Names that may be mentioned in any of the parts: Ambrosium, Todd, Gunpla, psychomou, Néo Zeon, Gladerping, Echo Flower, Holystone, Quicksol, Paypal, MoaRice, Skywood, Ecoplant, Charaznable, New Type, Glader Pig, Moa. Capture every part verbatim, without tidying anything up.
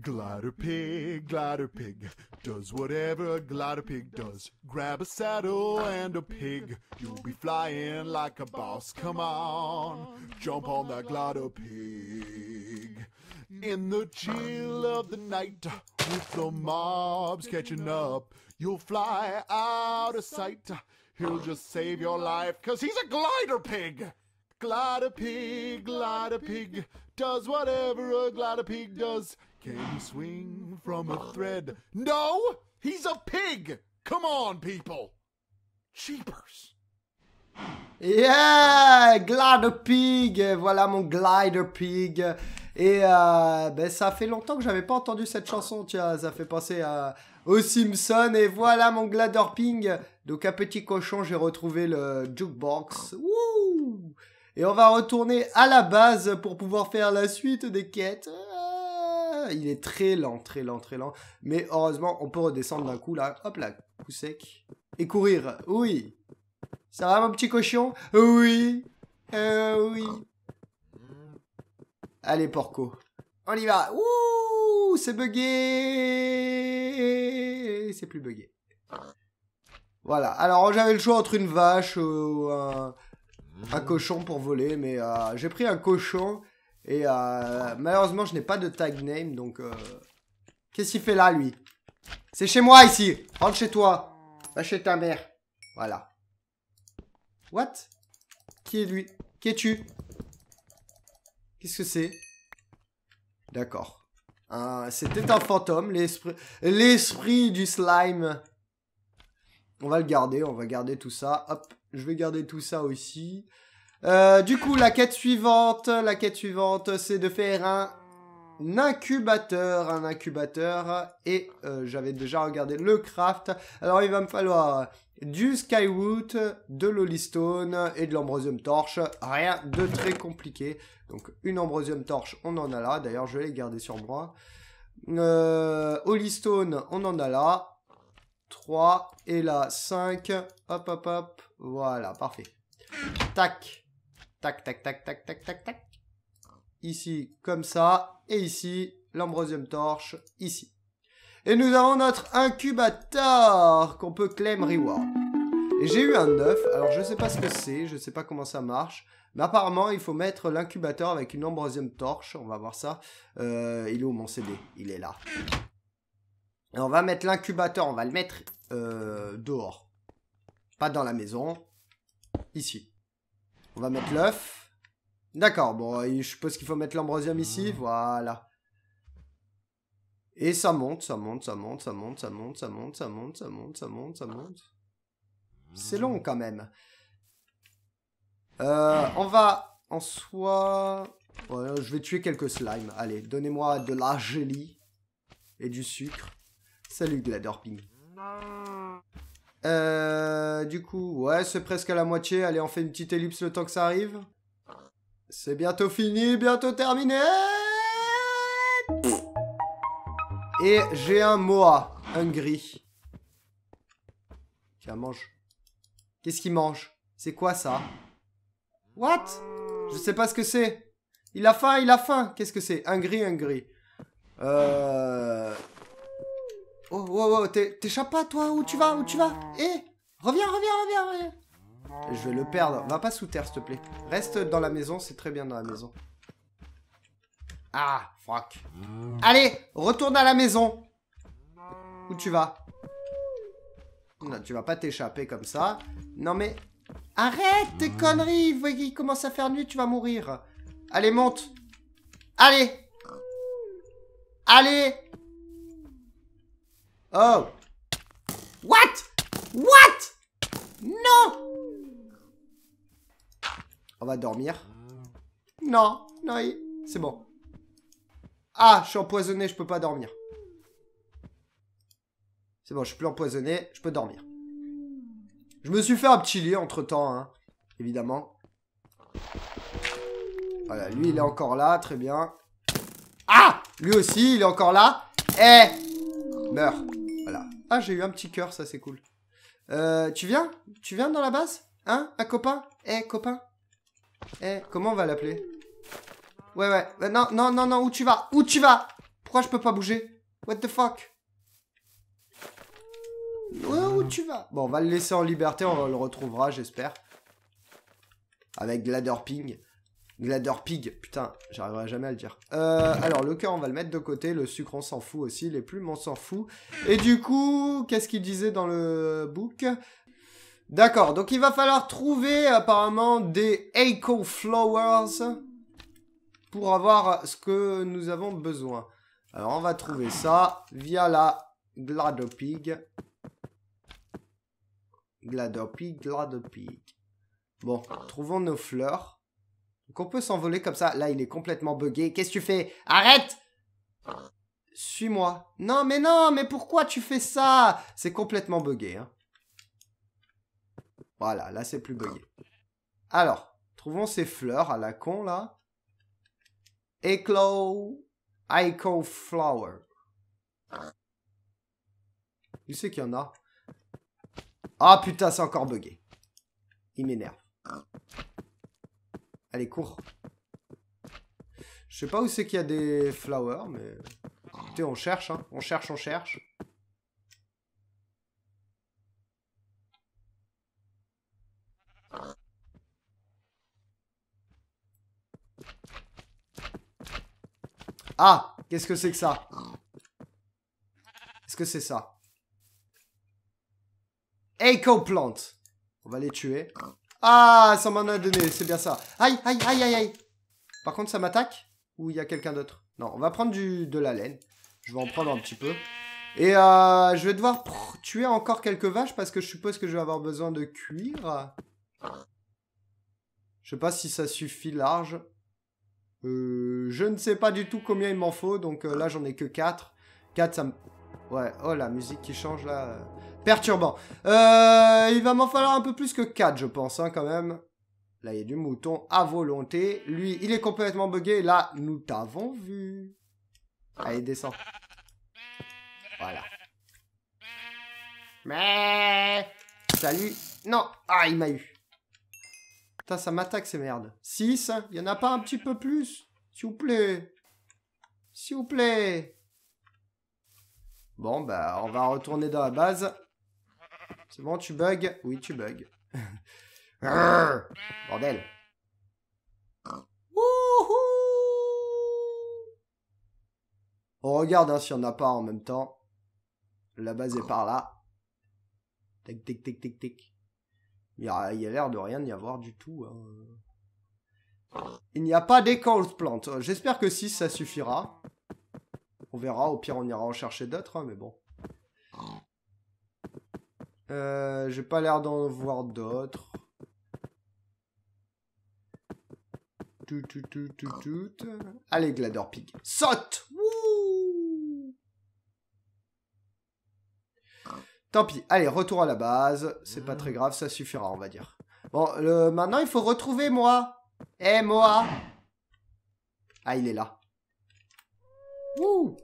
Glader Pig, Glader Pig, does whatever a Glader Pig does. Grab a saddle and a pig, you'll be flying like a boss. Come on, jump on that Glader Pig. In the chill of the night, with the mobs catching up, you'll fly out of sight. He'll just save your life, 'cause he's a Glader Pig! Glader Pig, Glader Pig, does whatever a Glader Pig does. Can he swing from a thread? No! He's a pig! Come on, people! Cheapers! Yeah! Glader Pig! Voilà mon Glader Pig. Et euh, ben ça fait longtemps que j'avais pas entendu cette chanson, tiens, ça fait penser à, aux Simpsons. Et voilà mon Gladerping. Donc un petit cochon, j'ai retrouvé le jukebox. Wouh! Et on va retourner à la base pour pouvoir faire la suite des quêtes. Il est très lent, très lent, très lent. Mais heureusement, on peut redescendre d'un coup, là. Hop là, coup sec. Et courir, oui. Ça va, mon petit cochon? Oui. Euh, oui. Allez, porco. On y va. Ouh, c'est bugué. C'est plus bugué. Voilà. Alors, j'avais le choix entre une vache ou un, un cochon pour voler. Mais euh, j'ai pris un cochon. Et euh, malheureusement, je n'ai pas de tag name, donc... Euh... Qu'est-ce qu'il fait là, lui? C'est chez moi, ici. Rentre chez toi. Va chez ta mère. Voilà. What? Qui est lui? Qui es-tu? Qu'est-ce que c'est? D'accord. Euh, C'était un fantôme, l'esprit... L'esprit du slime. On va le garder, on va garder tout ça. Hop, je vais garder tout ça aussi. Euh, du coup, la quête suivante, la quête suivante, c'est de faire un incubateur, un incubateur, et euh, j'avais déjà regardé le craft. Alors, il va me falloir du Skywood, de l'Holystone et de l'Ambrosium torche, rien de très compliqué. Donc, une Ambrosium torche, on en a là, d'ailleurs, je vais les garder sur moi. Euh, Holystone, on en a là, trois, et là, cinq, hop, hop, hop, voilà, parfait. Tac, tac, tac, tac, tac, tac, tac, tac. Ici, comme ça. Et ici, l'Ambrosium torche, ici. Et nous avons notre incubateur qu'on peut claim reward. Et j'ai eu un œuf. Alors, je sais pas ce que c'est. Je sais pas comment ça marche. Mais apparemment, il faut mettre l'incubateur avec une Ambrosium torche. On va voir ça. Euh, il est où mon C D? Il est là. Et on va mettre l'incubateur. On va le mettre euh, dehors. Pas dans la maison. Ici. On va mettre l'œuf. D'accord, bon, je suppose qu'il faut mettre l'Ambrosium ici, voilà. Et ça monte, ça monte, ça monte, ça monte, ça monte, ça monte, ça monte, ça monte, ça monte, ça monte. C'est long quand même. Euh, on va en soi... Voilà, je vais tuer quelques slimes. Allez, donnez-moi de la gélie et du sucre. Salut Gladerping. Euh, du coup, ouais, c'est presque à la moitié. Allez, on fait une petite ellipse le temps que ça arrive. C'est bientôt fini, bientôt terminé. Et j'ai un Moa, un gris. Tiens, mange. Qu'est-ce qu'il mange? C'est quoi ça? What? Je sais pas ce que c'est. Il a faim, il a faim. Qu'est-ce que c'est? Un gris, un gris. Euh... Oh, oh, oh, t'échappes pas, toi? Où tu vas? Où tu vas? Eh, reviens, reviens, reviens, reviens. Je vais le perdre. Va pas sous terre, s'il te plaît. Reste dans la maison, c'est très bien dans la maison. Ah, fuck. Allez, retourne à la maison. Où tu vas? Non, tu vas pas t'échapper comme ça. Non, mais... Arrête tes conneries. Il commence à faire nuit, tu vas mourir. Allez, monte. Allez. Allez. Oh! What? What? Non! On va dormir. Non, non, c'est bon. Ah, je suis empoisonné, je peux pas dormir. C'est bon, je suis plus empoisonné, je peux dormir. Je me suis fait un petit lit entre-temps, hein, évidemment. Voilà, lui, il est encore là, très bien. Ah! Lui aussi, il est encore là. Eh, meurs. Voilà. Ah, j'ai eu un petit cœur, ça c'est cool. Euh, tu viens? Tu viens dans la base? Hein? Un copain? Eh, copain? Eh, comment on va l'appeler? Ouais, ouais. Euh, non, non, non, non. Où tu vas? Où tu vas? Pourquoi je peux pas bouger? What the fuck? Où tu vas? Bon, on va le laisser en liberté. On le retrouvera, j'espère. Avec Gladerping. Glader Pig, putain, j'arriverai jamais à le dire. Euh, alors, le cœur, on va le mettre de côté. Le sucre, on s'en fout aussi. Les plumes, on s'en fout. Et du coup, qu'est-ce qu'il disait dans le book? D'accord, donc il va falloir trouver apparemment des Echo Flowers pour avoir ce que nous avons besoin. Alors, on va trouver ça via la Glader Pig. Glader Pig, Glader Pig. Bon, trouvons nos fleurs. Donc on peut s'envoler comme ça. Là, il est complètement buggé. Qu'est-ce que tu fais? Arrête! Suis-moi. Non, mais non, mais pourquoi tu fais ça? C'est complètement buggé. Hein. Voilà, là, c'est plus buggé. Alors, trouvons ces fleurs à la con, là. Echo... Echo Flower. Où c'est qu'il y en a? Ah, putain, c'est encore buggé. Il m'énerve. Allez, cours. Je sais pas où c'est qu'il y a des flowers, mais... Écoutez, on cherche, hein. On cherche, on cherche. Ah! Qu'est-ce que c'est que ça? Est-ce que c'est ça? Ecoplant! On va les tuer. Ah, ça m'en a donné, c'est bien ça. Aïe, aïe, aïe, aïe, aïe. Par contre, ça m'attaque? Ou il y a quelqu'un d'autre? Non, on va prendre du, de la laine. Je vais en prendre un petit peu. Et euh, je vais devoir tuer encore quelques vaches parce que je suppose que je vais avoir besoin de cuir. Je sais pas si ça suffit large. Euh, je ne sais pas du tout combien il m'en faut. Donc euh, là, j'en ai que quatre. quatre, ça me... Ouais, oh la musique qui change là... Perturbant. Euh, il va m'en falloir un peu plus que quatre, je pense, hein, quand même. Là, il y a du mouton à volonté. Lui, il est complètement bugué. Là, nous t'avons vu. Allez, descends. Voilà. Mais... Salut. Non. Ah, il m'a eu. Putain, ça m'attaque, ces merdes. six, hein. Il n'y en a pas un petit peu plus? S'il vous plaît. S'il vous plaît. Bon, bah, on va retourner dans la base. C'est bon, tu bugs? Oui, tu bugs. Bordel. Wouhou! On regarde hein, si on n'a pas en même temps. La base est par là. Tic, tic, tic, tic, tic. Il y a l'air de rien y avoir du tout. Hein. Il n'y a pas d'Ecoplant. J'espère que six, ça suffira. On verra. Au pire, on ira en chercher d'autres, hein, mais bon. Euh, j'ai pas l'air d'en voir d'autres. Tout, tout, tout, tout, tout. Allez, Gladerpig. Saute! Wouh! Tant pis. Allez, retour à la base. C'est pas très grave, ça suffira, on va dire. Bon, le... maintenant, il faut retrouver Moa. Eh, hey, Moa! Ah, il est là. Wouh!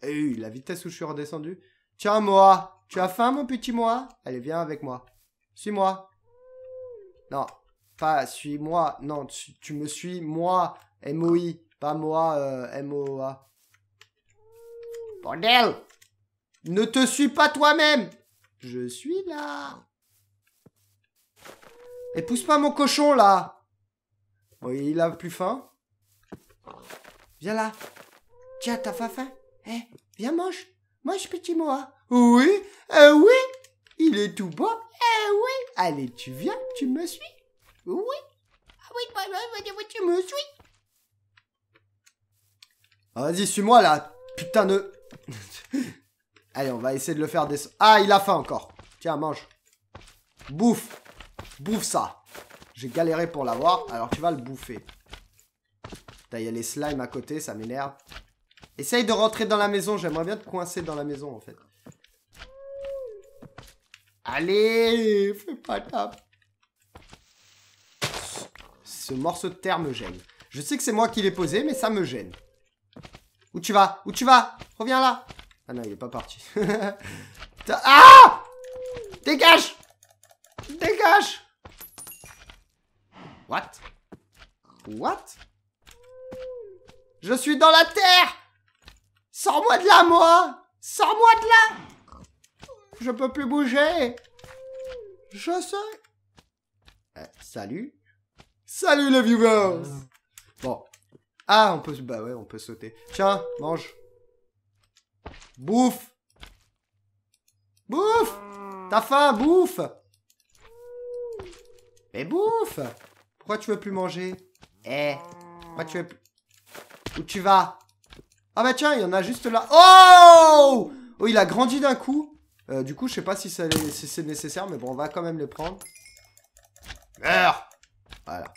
Eh, la vitesse où je suis redescendu. Tiens, Moa! Tu as faim, mon petit Moa? Allez, viens avec moi. Suis-moi. Non, pas suis-moi. Non, tu, tu me suis, moi. M O I. Pas moi, euh, M O A. Bordel! Ne te suis pas toi-même! Je suis là. Et pousse pas mon cochon, là. Bon, il a plus faim. Viens là. Tiens, t'as pas faim? Eh, viens, mange. Mange, petit Moa. Oui, euh, oui, il est tout beau. Eh oui, allez, tu viens, tu me suis. Oui, ah oui, tu me suis. Ah, vas-y, suis-moi là, putain de. Allez, on va essayer de le faire descendre. Ah, il a faim encore. Tiens, mange. Bouffe, bouffe ça. J'ai galéré pour l'avoir, alors tu vas le bouffer. Putain, il y a les slimes à côté, ça m'énerve. Essaye de rentrer dans la maison, j'aimerais bien te coincer dans la maison en fait. Allez, fais pas tape. Ce morceau de terre me gêne. Je sais que c'est moi qui l'ai posé, mais ça me gêne. Où tu vas? Où tu vas? Reviens là. Ah non, il est pas parti. Ah! Dégage! Dégage! What? What? Je suis dans la terre! Sors-moi de là, moi! Sors-moi de là! Je peux plus bouger! Je sais! Euh, salut! Salut les viewers! Bon. Ah, on peut... Bah ouais, on peut sauter. Tiens, mange. Bouffe! Bouffe! T'as faim, bouffe! Mais bouffe! Pourquoi tu veux plus manger? Eh! Pourquoi tu veux plus... Où tu vas? Ah bah tiens, il y en a juste là. Oh! Oh, il a grandi d'un coup. Euh, du coup, je sais pas si, si c'est nécessaire, mais bon, on va quand même les prendre. Meurs! Voilà.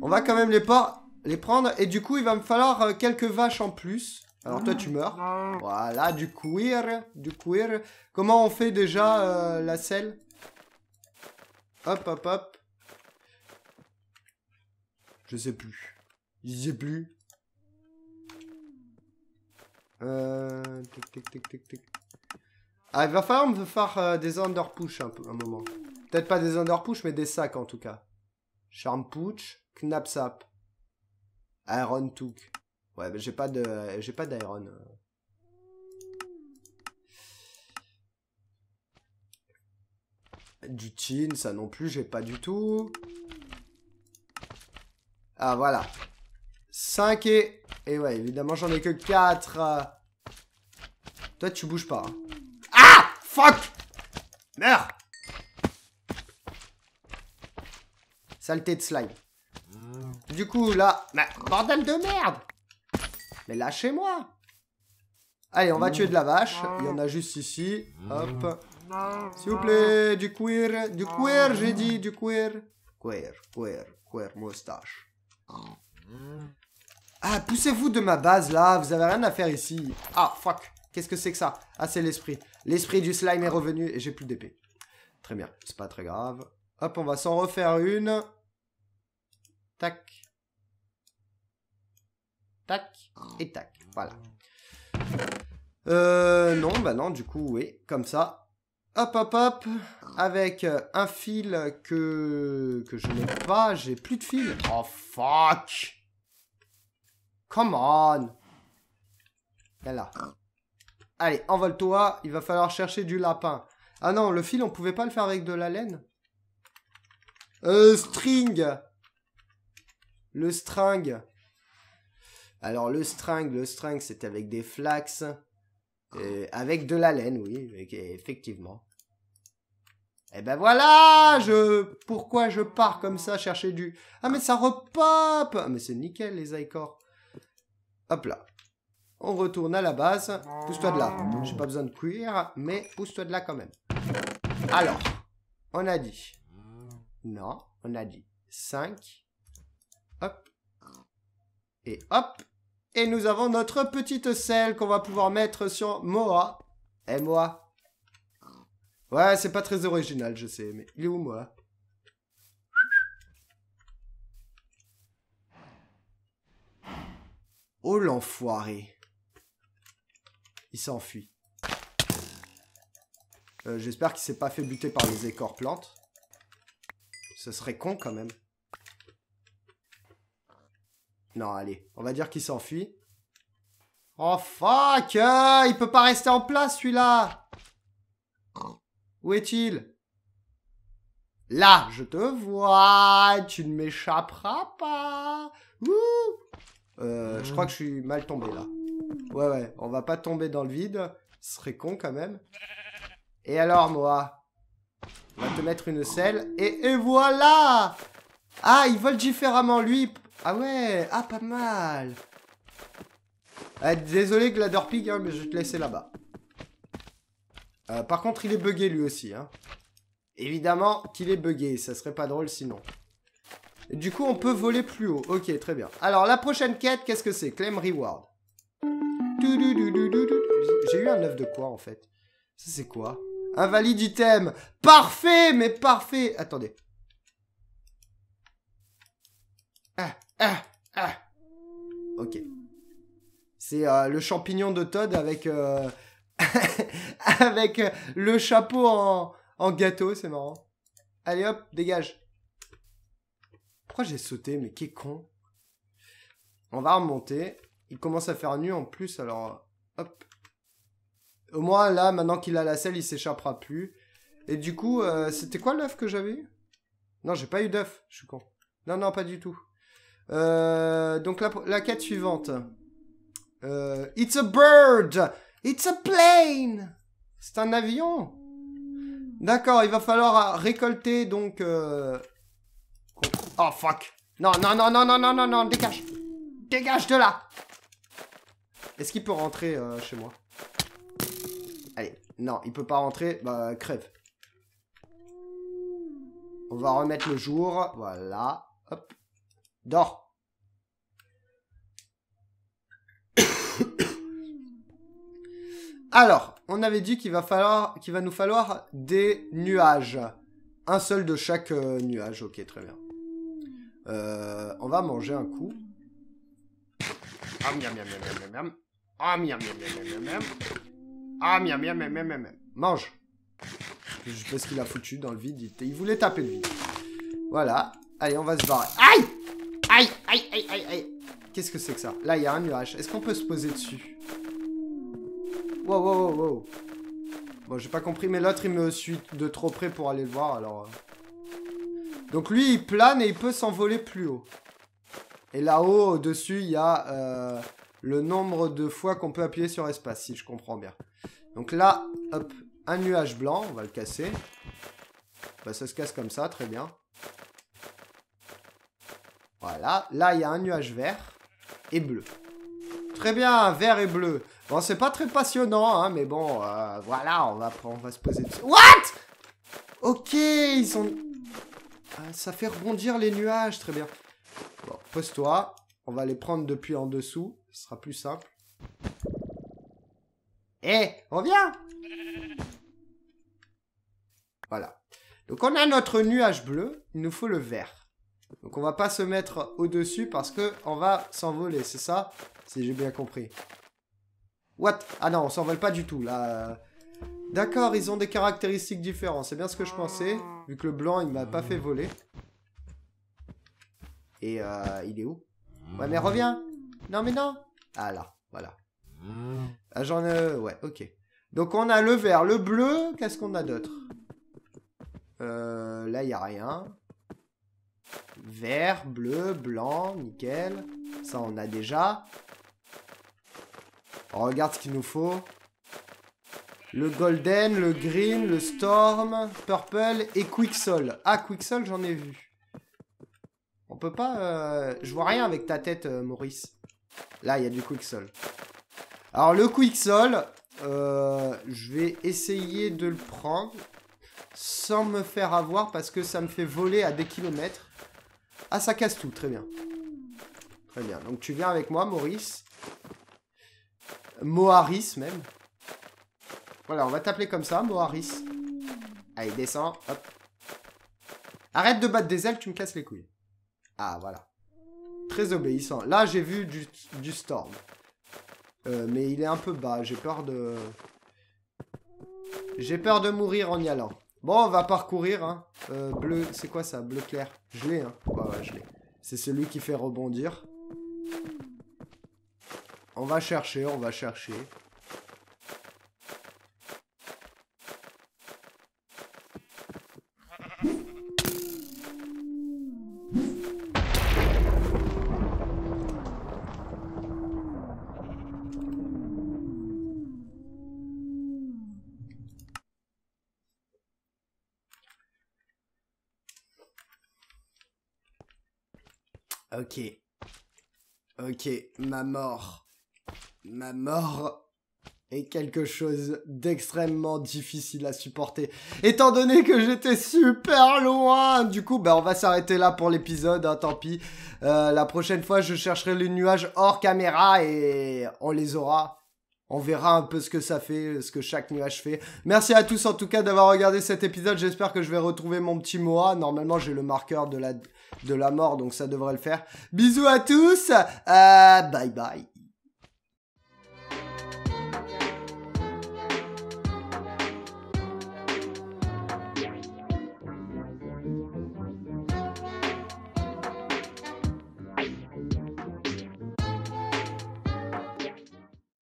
On va quand même les, les prendre. Et du coup, il va me falloir euh, quelques vaches en plus. Alors toi, tu meurs. Voilà, du cuir. Du cuir. Comment on fait déjà euh, la selle? Hop, hop, hop. Je sais plus. Je sais plus. Euh... Tic, tic, tic, tic, tic. Ah, il va falloir me faire euh, des underpush un, peu, un moment. Peut-être pas des underpush, mais des sacs en tout cas. Charmpush, knapsap. Iron took. Ouais, mais j'ai pas de... J'ai pas d'iron. Du tin, ça non plus, j'ai pas du tout. Ah, voilà. cinq et... Et ouais, évidemment, j'en ai que quatre. Toi, tu bouges pas. Hein. Ah! Fuck! Meurs! Saleté de slime. Du coup, là... Bah, bordel de merde! Mais lâchez-moi! Allez, on va tuer de la vache. Il y en a juste ici. Hop. S'il vous plaît, du cuir. Du cuir, j'ai dit, du cuir. Cuir, cuir, cuir, moustache. Ah, poussez-vous de ma base, là. Vous avez rien à faire ici. Ah, fuck. Qu'est-ce que c'est que ça? Ah, c'est l'esprit. L'esprit du slime est revenu et j'ai plus d'épée. Très bien. C'est pas très grave. Hop, on va s'en refaire une. Tac. Tac. Et tac. Voilà. Euh, non, bah non, du coup, oui. Comme ça. Hop, hop, hop. Avec un fil que... Que je n'ai pas. J'ai plus de fil. Oh, fuck. Come on! Là. Allez, envole-toi. Il va falloir chercher du lapin. Ah non, le fil, on pouvait pas le faire avec de la laine? Euh, string! Le string. Alors, le string, le string, c'est avec des flax. Euh, avec de la laine, oui, effectivement. Et ben voilà, je... Pourquoi je pars comme ça chercher du... Ah, mais ça repop! Ah, mais c'est nickel, les icorps. Hop là. On retourne à la base. Pousse-toi de là. J'ai pas besoin de cuir, mais pousse-toi de là quand même. Alors, on a dit... Non, on a dit cinq. Hop. Et hop. Et nous avons notre petite selle qu'on va pouvoir mettre sur Moa. Et Moa. Ouais, c'est pas très original, je sais, mais il est où Moa? Oh l'enfoiré. Il s'enfuit. Euh, J'espère qu'il s'est pas fait buter par les écorplantes. Ce serait con quand même. Non, allez. On va dire qu'il s'enfuit. Oh fuck! euh, Il peut pas rester en place celui-là! Où est-il? Là, je te vois! Tu ne m'échapperas pas! Ouh! Euh, je crois que je suis mal tombé là. Ouais, ouais, on va pas tomber dans le vide. Ce serait con quand même. Et alors, moi, on va te mettre une selle. Et, et voilà! Ah, il vole différemment, lui. Ah ouais, ah, pas mal. Ah, désolé, Gladerpig, hein, mais je vais te laisser là-bas. Euh, par contre, il est bugué lui aussi. Hein. Évidemment qu'il est bugué. Ça serait pas drôle sinon. Du coup, on peut voler plus haut. Ok, très bien. Alors, la prochaine quête, qu'est-ce que c'est? Claim reward. J'ai eu un œuf de quoi, en fait? Ça, c'est quoi? Invalide item. Parfait, mais parfait. Attendez. Ah, ah, ah. Ok. C'est euh, le champignon de Todd avec, euh, avec le chapeau en, en gâteau, c'est marrant. Allez hop, dégage. Pourquoi j'ai sauté? Mais qu'est con. On va remonter. Il commence à faire nu en plus, alors hop. Au moins là, maintenant qu'il a la selle, il s'échappera plus. Et du coup, euh, c'était quoi l'œuf que j'avais eu? Non, j'ai pas eu d'œuf, je suis con. Non, non, pas du tout. Euh, donc la, la quête suivante. Euh, it's a bird! It's a plane! C'est un avion! D'accord, il va falloir récolter donc... Euh... Oh fuck! Non, non, non, non, non, non, non, non, dégage! Dégage de là! Est-ce qu'il peut rentrer euh, chez moi? Allez, non, il peut pas rentrer, bah crève. On va remettre le jour, voilà, hop, dors. Alors, on avait dit qu'il va falloir, qu'il va nous falloir des nuages. Un seul de chaque euh, nuage, ok, très bien. Euh, on va manger un coup. Ah miam miam miam miam miam. Ah miam miam miam miam miam. Ah miam miam miam miam miam. Mange. Je sais pas ce qu'il a foutu dans le vide. Il voulait taper le vide. Voilà. Allez, on va se barrer. Aïe. Aïe aïe aïe aïe aïe. Qu'est-ce que c'est que ça? Là, il y a un nuage. Est-ce qu'on peut se poser dessus? Wow wow wow wow. Bon, j'ai pas compris, mais l'autre il me suit de trop près pour aller le voir. Alors. Donc lui, il plane et il peut s'envoler plus haut. Et là-haut, au-dessus, il y a euh, le nombre de fois qu'on peut appuyer sur espace, si je comprends bien. Donc là, hop, un nuage blanc, on va le casser. Bah, ça se casse comme ça, très bien. Voilà, là, il y a un nuage vert et bleu. Très bien, vert et bleu. Bon, c'est pas très passionnant, hein, mais bon, euh, voilà, on va, on va se poser dessus. What? Ok, ils sont... Ah, ça fait rebondir les nuages, très bien. Bon, pose-toi. On va les prendre depuis en dessous. Ce sera plus simple. Eh, reviens! Voilà. Donc, on a notre nuage bleu. Il nous faut le vert. Donc, on va pas se mettre au-dessus parce que on va s'envoler. C'est ça? Si j'ai bien compris. What? Ah non, on s'envole pas du tout, là. D'accord, ils ont des caractéristiques différentes. C'est bien ce que je pensais. Vu que le blanc, il m'a pas fait voler. Et euh, il est où? Ouais, mais reviens. Non, mais non. Ah là, voilà. Ah, j'en ai... Ouais, ok. Donc, on a le vert, le bleu. Qu'est-ce qu'on a d'autre? euh, Là, il n'y a rien. Vert, bleu, blanc, nickel. Ça, on a déjà. On regarde ce qu'il nous faut. Le golden, le green, le storm, purple et quicksol. Ah, quicksol, j'en ai vu. On peut pas... Euh... Je vois rien avec ta tête, euh, Maurice. Là, il y a du quicksol. Alors, le quicksol, euh, je vais essayer de le prendre sans me faire avoir parce que ça me fait voler à des kilomètres. Ah, ça casse tout. Très bien. Très bien. Donc, tu viens avec moi, Maurice. MoaRice, même. Voilà, on va t'appeler comme ça, MoaRice. Allez, descends. Hop. Arrête de battre des ailes, tu me casses les couilles. Ah, voilà. Très obéissant. Là, j'ai vu du, du storm. Euh, mais il est un peu bas. J'ai peur de... J'ai peur de mourir en y allant. Bon, on va parcourir. Hein. Euh, bleu, c'est quoi ça? Bleu clair. Je l'ai, hein. Ouais, ouais, je l'ai. C'est celui qui fait rebondir. On va chercher, on va chercher. Ok, ok, ma mort, ma mort est quelque chose d'extrêmement difficile à supporter, étant donné que j'étais super loin. Du coup, bah, on va s'arrêter là pour l'épisode, hein, tant pis. Euh, la prochaine fois, je chercherai les nuages hors caméra et on les aura. On verra un peu ce que ça fait, ce que chaque nuage fait. Merci à tous en tout cas d'avoir regardé cet épisode. J'espère que je vais retrouver mon petit Moa. Normalement, j'ai le marqueur de la, de la mort, donc ça devrait le faire. Bisous à tous. Euh, bye bye.